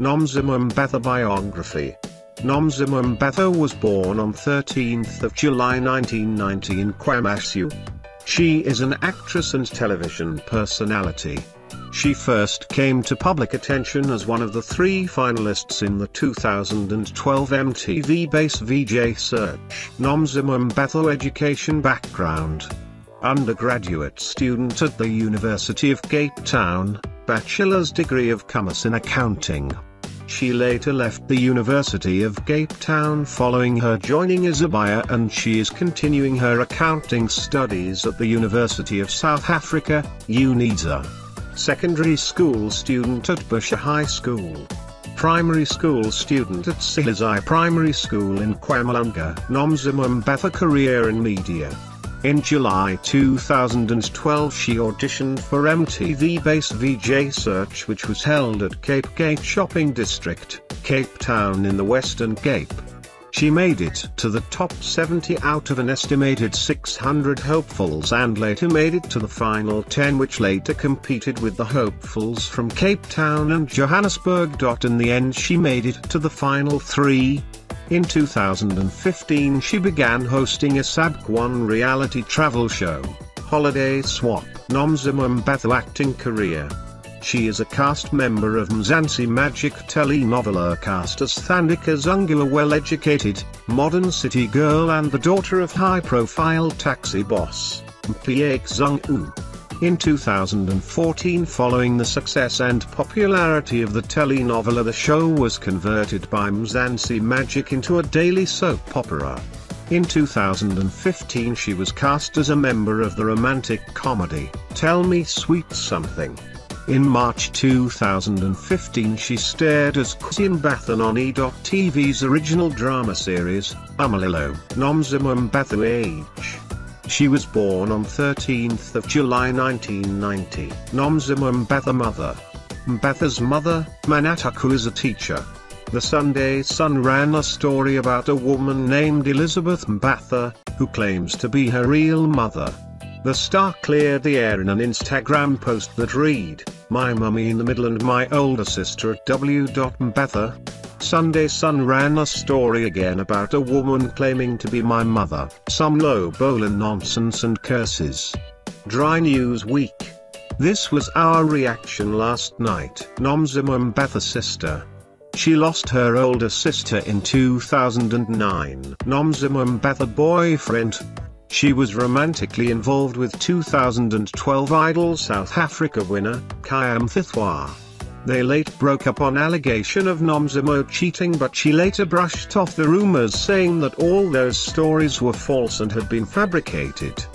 Nomzamo Mbatha biography. Nomzamo Mbatha was born on 13th of July 1990 in KwaMashu. She is an actress and television personality. She first came to public attention as one of the three finalists in the 2012 MTV Base VJ Search. Nomzamo Mbatha education background. Undergraduate student at the University of Cape Town, bachelor's degree of commerce in accounting. She later left the University of Cape Town following her joining Izabaya, and she is continuing her accounting studies at the University of South Africa, UNISA. Secondary school student at Busha High School. Primary school student at Sihizai Primary School in Kwamalunga. Nomzamo Mbatha career in media. In July 2012 she auditioned for MTV Base VJ Search, which was held at Cape Gate Shopping District, Cape Town in the Western Cape. She made it to the top 70 out of an estimated 600 hopefuls, and later made it to the final 10, which later competed with the hopefuls from Cape Town and Johannesburg. In the end she made it to the final 3. In 2015 she began hosting a Sabc1 reality travel show, Holiday Swap. Nomzamo Mbatha acting career. She is a cast member of Mzansi Magic telenovela cast as Thandika Zungu, a well-educated, modern city girl and the daughter of high-profile taxi boss, Mpiyakhe Zungu. In 2014, following the success and popularity of the telenovela, the show was converted by Mzansi Magic into a daily soap opera. In 2015 she was cast as a member of the romantic comedy, Tell Me Sweet Something. In March 2015 she starred as Nomzamo Mbatha on E.TV's original drama series, Umalilo. Nomzamo Mbatha age. She was born on 13th of July 1990. Nomzamo Mbatha mother. Mbatha's mother, Manataku, is a teacher. The Sunday Sun ran a story about a woman named Elizabeth Mbatha, who claims to be her real mother. The star cleared the air in an Instagram post that read, "My mummy in the middle and my older sister at W. Mbatha." Sunday Sun ran a story again about a woman claiming to be my mother. Some low bowler nonsense and curses. Dry News Week. This was our reaction last night. Nomzamo Mbatha's sister. She lost her older sister in 2009. Nomzamo Mbatha boyfriend. She was romantically involved with 2012 Idol South Africa winner, Khaya Mthithwa. They later broke up on allegation of Nomzamo cheating, but she later brushed off the rumors, saying that all those stories were false and had been fabricated.